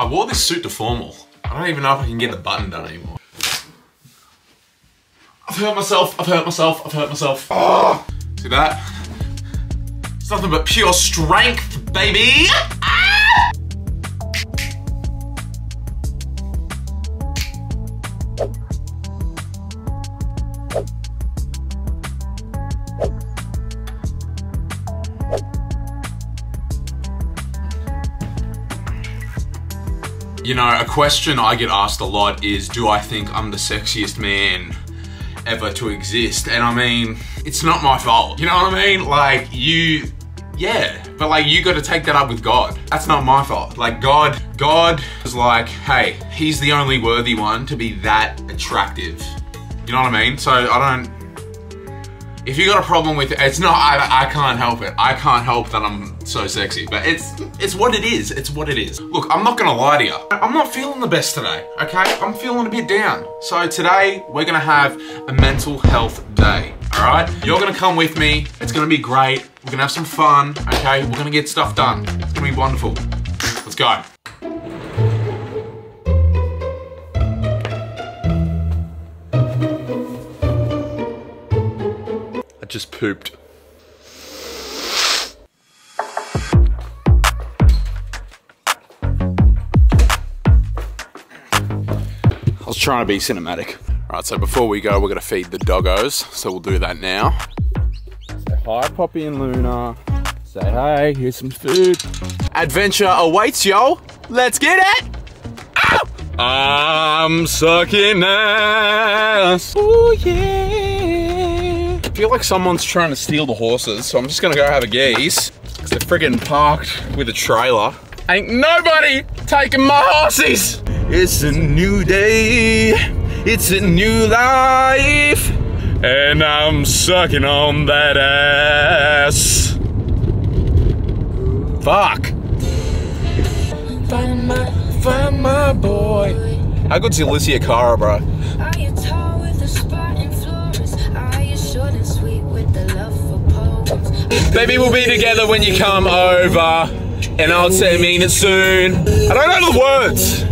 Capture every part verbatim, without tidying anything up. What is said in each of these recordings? I wore this suit to formal. I don't even know if I can get the button done anymore. I've hurt myself, I've hurt myself, I've hurt myself. Oh, see that? It's nothing but pure strength, baby! Ah! You know, a question I get asked a lot is, do I think I'm the sexiest man ever to exist? And I mean, it's not my fault. You know what I mean? Like, you, yeah. But like, you gotta take that up with God. That's not my fault. Like, God, God is like, hey, he's the only worthy one to be that attractive. You know what I mean? So I don't, if you got a problem with it, it's not, I, I can't help it. I can't help that I'm so sexy, but it's it's what it is. It's what it is. Look, I'm not gonna lie to you. I'm not feeling the best today, okay? I'm feeling a bit down. So today, we're gonna have a mental health day, all right? You're gonna come with me. It's gonna be great. We're gonna have some fun, okay? We're gonna get stuff done. It's gonna be wonderful. Let's go. I just pooped. I was trying to be cinematic. All right, so before we go, we're gonna feed the doggos. So we'll do that now. Say hi, Poppy and Luna. Say hey, here's some food. Adventure awaits, yo. Let's get it. Ow! I'm sucking ass. Oh yeah. I feel like someone's trying to steal the horses, so I'm just gonna go have a gaze. Cause they're friggin' parked with a trailer. Ain't nobody taking my horses. It's a new day, it's a new life, and I'm sucking on that ass. Fuck. Find my, find my boy. How good's Alessia Cara, bro? Are you tall with the Spartan floors? Are you short and sweet with the love for poems? Baby, we'll be together when you come over, and I'll say mean it soon. I don't know the words.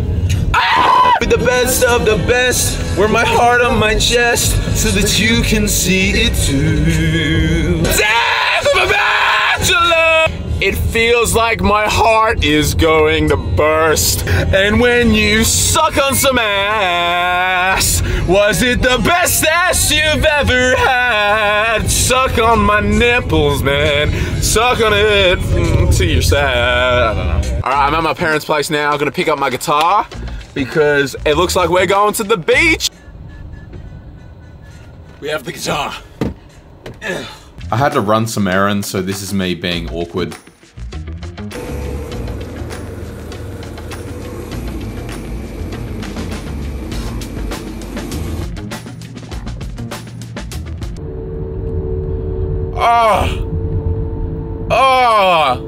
With the best of the best, wear my heart on my chest so that you can see it too. Death of a bachelor! It feels like my heart is going to burst. And when you suck on some ass, was it the best ass you've ever had? Suck on my nipples, man. Suck on it until you're sad. I don't know. Alright, I'm at my parents' place now. I'm gonna pick up my guitar, because it looks like we're going to the beach. We have the guitar. I had to run some errands, so this is me being awkward. Oh! Oh!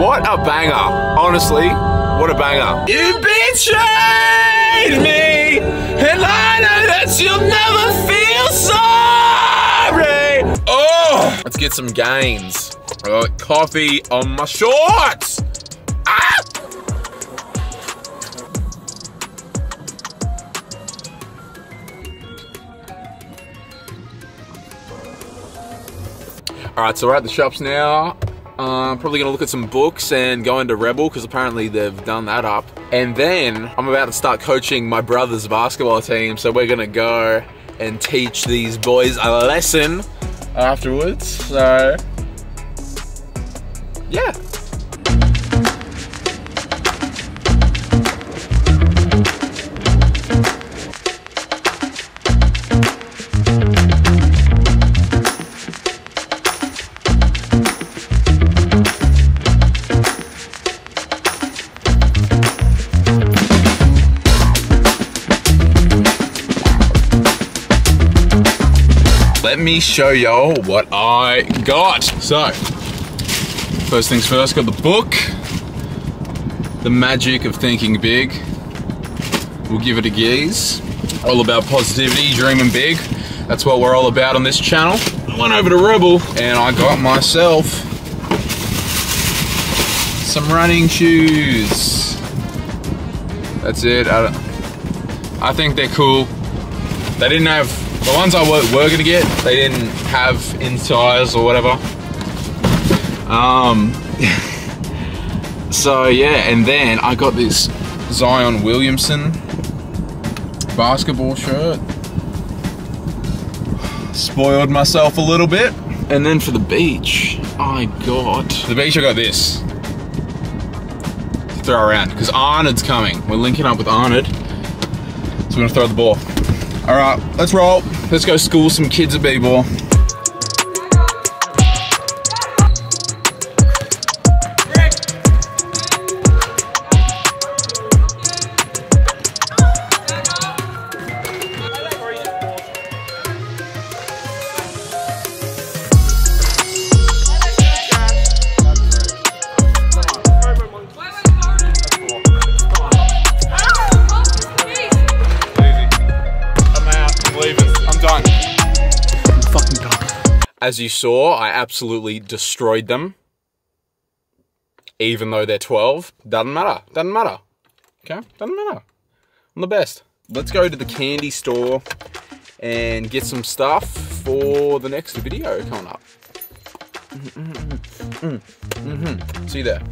What a banger. Honestly, what a banger. You betrayed me, and I know that you'll never feel sorry. Oh, let's get some gains. Oh, coffee on my shorts. Ah! All right, so we're at the shops now. I'm uh, probably gonna look at some books and go into Rebel, because apparently they've done that up. And then I'm about to start coaching my brother's basketball team, so we're gonna go and teach these boys a lesson afterwards, so yeah. Let me show y'all what I got. So, first things first, got the book, The Magic of Thinking Big. We'll give it a gaze. All about positivity, dreaming big. That's what we're all about on this channel. I went over to Rebel and I got myself some running shoes. That's it. I, don't, I think they're cool. They didn't have, the ones I were, were gonna get, they didn't have in size or whatever. Um, so yeah, and then I got this Zion Williamson basketball shirt. Spoiled myself a little bit. And then for the beach, I got... For the beach, I got this. To throw around, because Arnold's coming. We're linking up with Arnold. So we're gonna throw the ball. All right, let's roll. Let's go school some kids at b-ball. As you saw, I absolutely destroyed them. Even though they're twelve, doesn't matter, doesn't matter. Okay, doesn't matter. I'm the best. Let's go to the candy store and get some stuff for the next video coming up. Mm-hmm. Mm-hmm. See you there.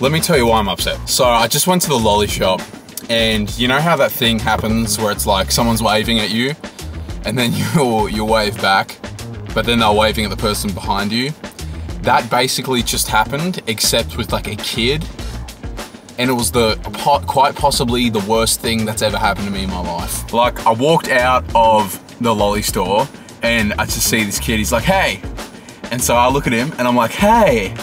Let me tell you why I'm upset. So I just went to the lolly shop, and you know how that thing happens where it's like someone's waving at you and then you'll, you'll wave back, but then they're waving at the person behind you? That basically just happened, except with like a kid, and it was the quite possibly the worst thing that's ever happened to me in my life. Like, I walked out of the lolly store and I just see this kid, he's like, hey. And so I look at him and I'm like, hey.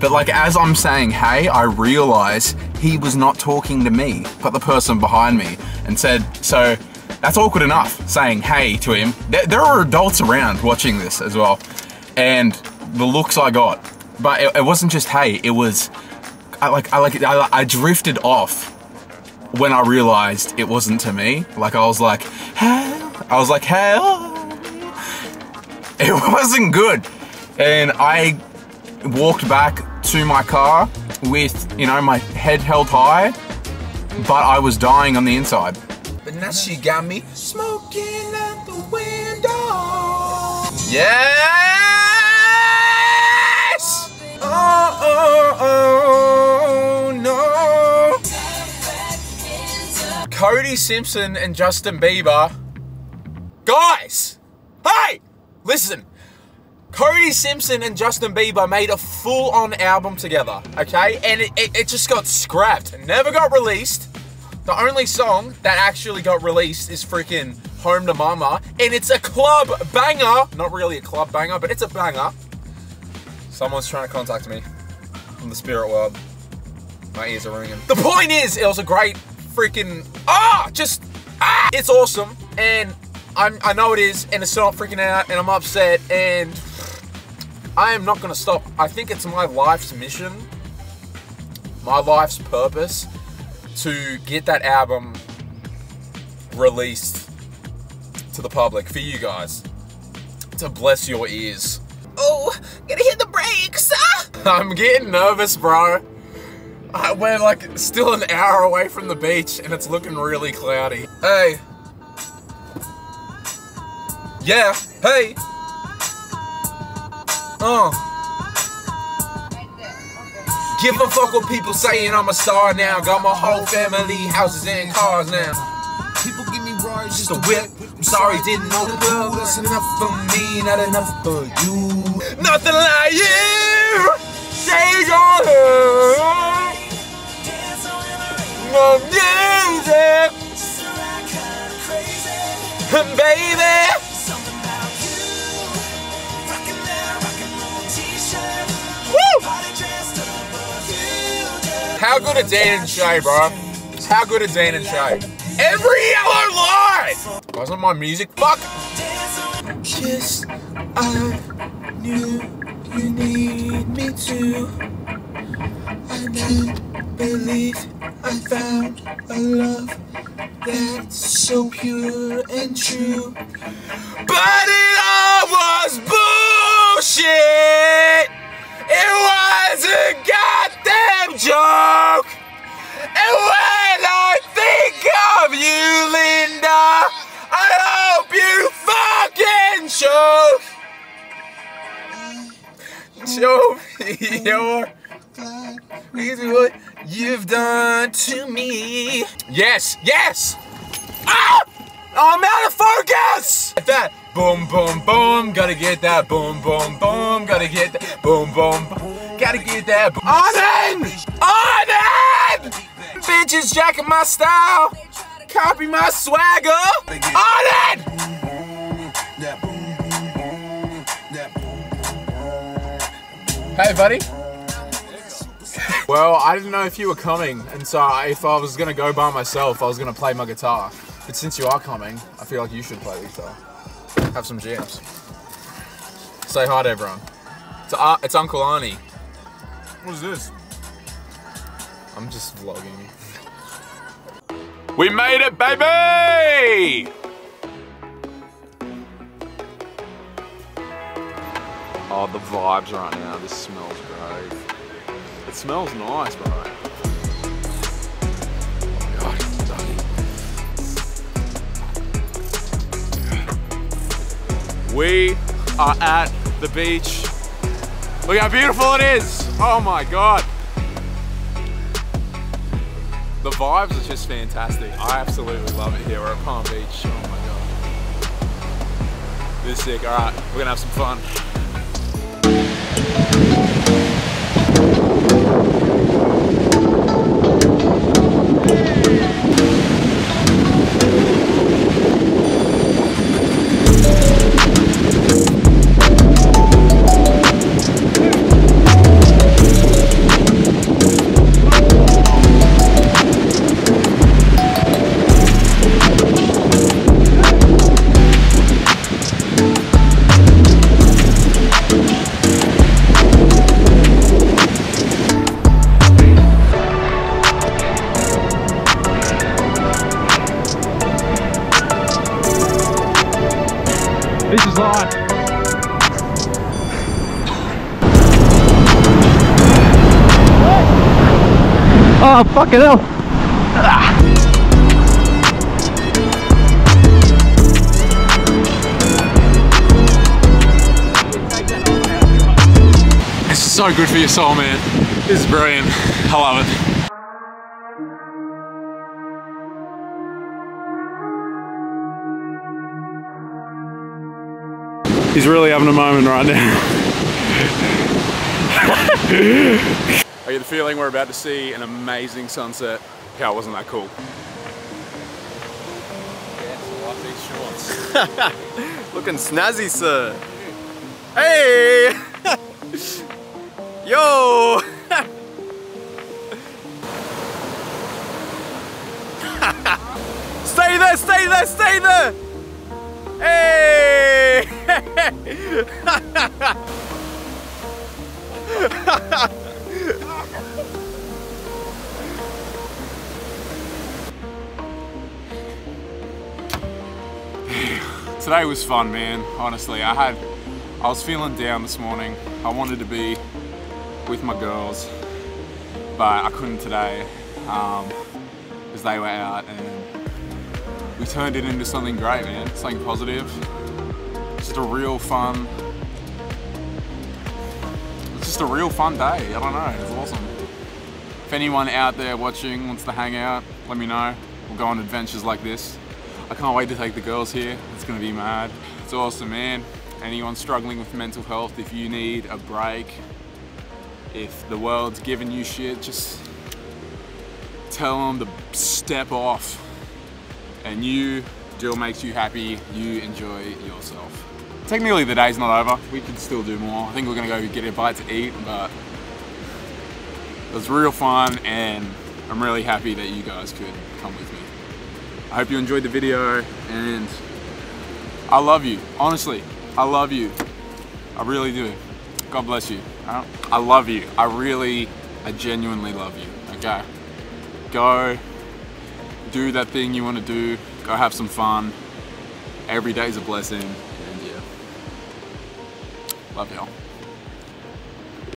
But like, as I'm saying, hey, I realize he was not talking to me, but the person behind me, and said, so that's awkward enough, saying hey to him. There are adults around watching this as well. And the looks I got, but it, it wasn't just hey, it was, I like, I like, I, I drifted off when I realized it wasn't to me. Like, I was like, hey, I was like, hey, it wasn't good. And I walked back to my car with, you know, my head held high, but I was dying on the inside. But now she got me smoking out the window. Yes! Oh, oh, oh, no. Cody Simpson and Justin Bieber. Guys! Hey! Listen. Cody Simpson and Justin Bieber made a full-on album together, okay? And it, it, it just got scrapped. It never got released. The only song that actually got released is freaking Home to Mama, and it's a club banger. Not really a club banger, but it's a banger. Someone's trying to contact me from the spirit world. My ears are ringing. The point is, it was a great freaking, ah, just, ah, it's awesome, and I'm, I know it is, and it's not freaking out, and I'm upset, and I am not gonna stop. I think it's my life's mission, my life's purpose, to get that album released to the public, for you guys, to bless your ears. Oh, gonna hit the brakes! Ah! I'm getting nervous, bro. I, we're like still an hour away from the beach, and it's looking really cloudy. Hey. Yeah, hey. Oh. Give a fuck what people saying, I'm a star now. Got my whole family, houses and cars now. People give me rides just a whip. I'm sorry, didn't know the world. That's enough for me, not enough for you. Nothing like you. Say your love. No music. Baby. How good are Dan and Shay, bro? How good are Dan and Shay? Every yellow light! Wasn't my music? Fuck! Just, I knew you need me to. I can't believe I found a love that's so pure and true. But it all was bullshit. It was a goddamn joke. And when I think of you, Linda, I hope you fucking choke. Show me your reason what you've done to me. Yes, yes! Ah! Oh, I'm out of focus! Like that. Boom, boom, boom. Gotta get that. Boom, boom, boom. Gotta get that. Boom, boom, boom. Gotta get that. Boom. On in! On in! Bitches jacking my style. Copy my swagger. On in! Hey, buddy. Well, I didn't know if you were coming, and so if I was gonna go by myself, I was gonna play my guitar. But since you are coming, I feel like you should play the guitar. Have some jams. Say hi to everyone. It's, uh, it's Uncle Arnie. What's this? I'm just vlogging. We made it, baby! Oh, the vibes right now, this smells great. It smells nice, bro. Oh God, it's dirty. We are at the beach. Look how beautiful it is. Oh my God. The vibes are just fantastic. I absolutely love it here. We're at Palm Beach. Oh my God. This is sick. All right, we're gonna have some fun. This is live. Oh, fucking hell. Ah. This is so good for your soul, man. This is brilliant. I love it. He's really having a moment right now. I get the feeling we're about to see an amazing sunset. How wasn't that cool? Yeah, I like these shorts. Looking snazzy, sir. Hey! Yo! Stay there, stay there, stay there! Hey! Today was fun, man. Honestly, I had, I was feeling down this morning. I wanted to be with my girls, but I couldn't today um, because they were out, and we turned it into something great, man. Something positive. Just a real fun, it's just a real fun day. I don't know, it's awesome. If anyone out there watching wants to hang out, let me know. We'll go on adventures like this. I can't wait to take the girls here. It's gonna be mad. It's awesome, man. Anyone struggling with mental health, if you need a break, if the world's giving you shit, just tell them to step off and you do what makes you happy, you enjoy yourself. Technically the day's not over, we could still do more. I think we're gonna go get a bite to eat, but it was real fun and I'm really happy that you guys could come with me. I hope you enjoyed the video and I love you, honestly, I love you. I really do. God bless you. I, I love you. I really, I genuinely love you, okay? Go do that thing you want to do, go have some fun. Every day is a blessing, and yeah, love y'all.